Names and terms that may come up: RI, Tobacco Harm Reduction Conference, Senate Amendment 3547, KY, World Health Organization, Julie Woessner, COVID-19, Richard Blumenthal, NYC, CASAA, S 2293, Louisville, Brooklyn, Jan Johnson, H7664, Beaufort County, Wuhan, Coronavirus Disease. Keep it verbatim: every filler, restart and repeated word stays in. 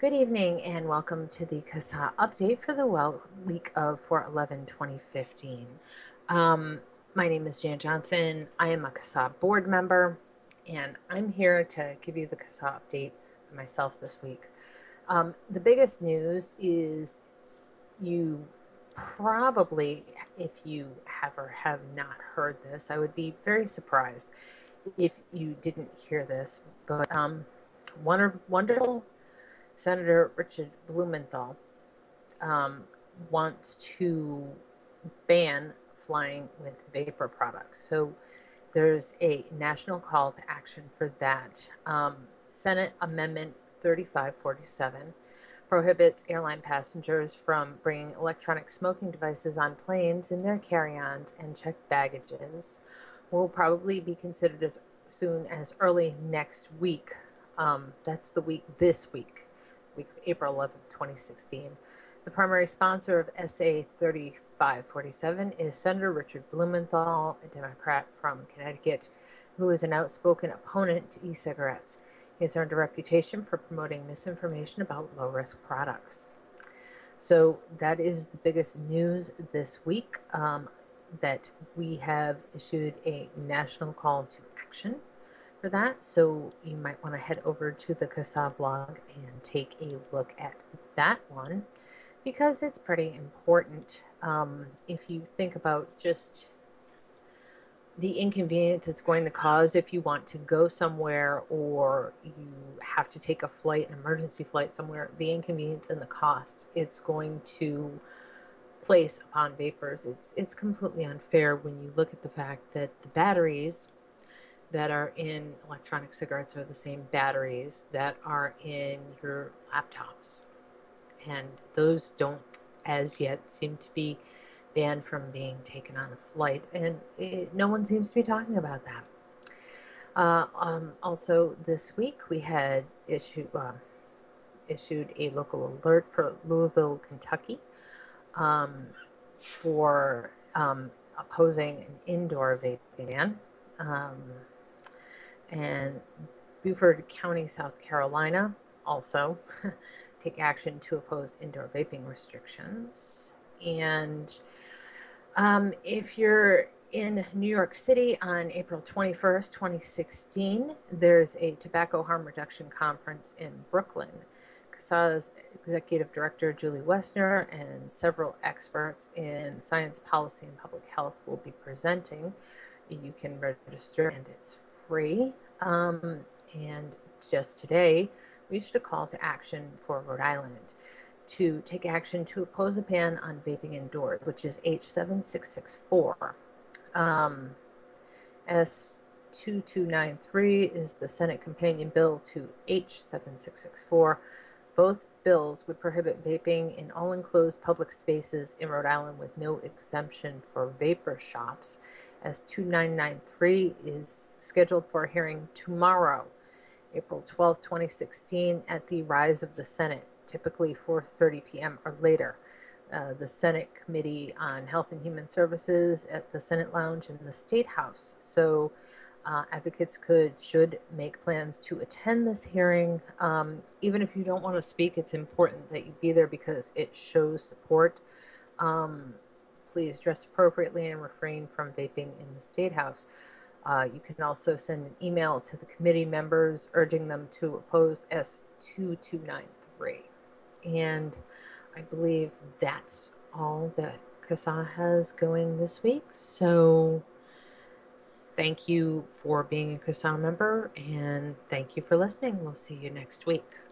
Good evening and welcome to the CASAA update for the well week of four eleven twenty fifteen. Um, my name is Jan Johnson. I am a CASAA board member and I'm here to give you the CASAA update for myself this week. Um, the biggest news is you probably, if you have or have not heard this, I would be very surprised if you didn't hear this, but um, wonderful Senator Richard Blumenthal um, wants to ban flying with vapor products. So there's a national call to action for that. Um, Senate Amendment thirty-five forty-seven prohibits airline passengers from bringing electronic smoking devices on planes in their carry-ons and checked baggages. Will probably be considered as soon as early next week. Um, that's the week this week. Week of April eleventh twenty sixteen. The primary sponsor of S A thirty-five forty-seven is Senator Richard Blumenthal, a Democrat from Connecticut, who is an outspoken opponent to e-cigarettes. He has earned a reputation for promoting misinformation about low-risk products. So that is the biggest news this week, um, that we have issued a national call to action for that, so you might want to head over to the CASAA blog and take a look at that one because it's pretty important. Um, if you think about just the inconvenience it's going to cause if you want to go somewhere or you have to take a flight, an emergency flight somewhere, the inconvenience and the cost it's going to place upon vapors, it's, it's completely unfair when you look at the fact that the batteries that are in electronic cigarettes are the same batteries that are in your laptops. And those don't, as yet, seem to be banned from being taken on a flight. And it, no one seems to be talking about that. Uh, um, also, this week, we had issue, uh, issued a local alert for Louisville, Kentucky, um, for um, opposing an indoor vape ban. Um, and Beaufort County, South Carolina, also take action to oppose indoor vaping restrictions. And um, if you're in New York City on April twenty-first twenty sixteen, there's a Tobacco Harm Reduction Conference in Brooklyn. CASAA's Executive Director, Julie Woessner, and several experts in science, policy, and public health will be presenting. You can register and it's free. Um, and just today, we issued a call to action for Rhode Island to take action to oppose a ban on vaping indoors, which is H seven six six four. Um, S two two nine three is the Senate companion bill to H seven six six four. Both bills would prohibit vaping in all enclosed public spaces in Rhode Island with no exemption for vapor shops. S two nine nine three is scheduled for a hearing tomorrow, April twelfth twenty sixteen, at the Rise of the Senate, typically four thirty p m or later. Uh, the Senate Committee on Health and Human Services at the Senate Lounge in the State House. So uh, advocates could, should make plans to attend this hearing. Um, even if you don't want to speak, it's important that you be there because it shows support. Um, Please dress appropriately and refrain from vaping in the State House. Uh, you can also send an email to the committee members urging them to oppose S two two nine three. And I believe that's all that CASAA has going this week. So thank you for being a CASAA member and thank you for listening. We'll see you next week.